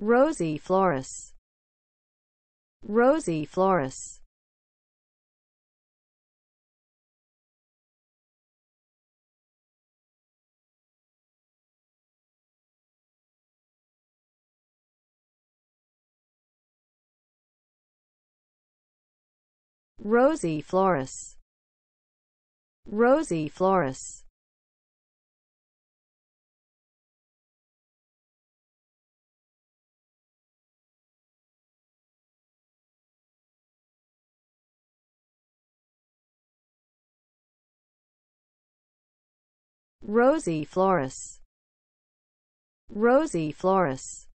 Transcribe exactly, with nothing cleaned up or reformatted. Rosie Flores. Rosie Flores. Rosie Flores. Rosie Flores. Rosie Flores. Rosie Flores.